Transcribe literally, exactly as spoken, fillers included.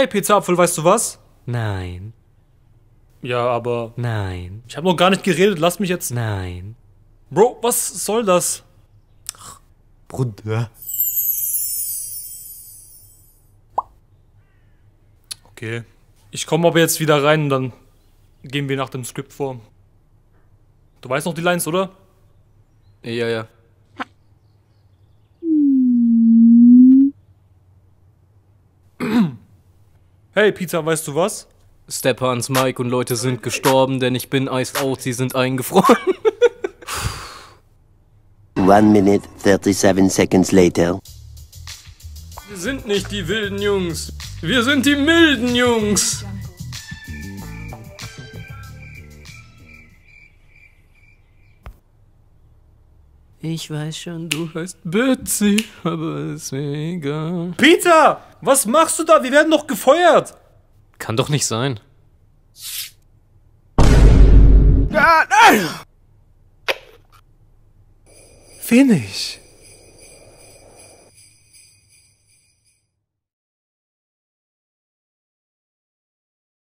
Hey, Peter Apfel, weißt du was? Nein. Ja, aber... Nein. Ich habe noch gar nicht geredet, lass mich jetzt... Nein. Bro, was soll das? Bruder. Okay. Ich komme aber jetzt wieder rein und dann gehen wir nach dem Skript vor. Du weißt noch die Lines, oder? Ja, ja. Hey, Peter, weißt du was? Stepans, Mike und Leute sind gestorben, denn ich bin iced out, sie sind eingefroren. one minute thirty-seven seconds later. Wir sind nicht die wilden Jungs. Wir sind die milden Jungs. Ich weiß schon, du heißt Betsy, aber ist mir egal. Peter, was machst du da? Wir werden doch gefeuert. Kann doch nicht sein. Ah, nein! Finish.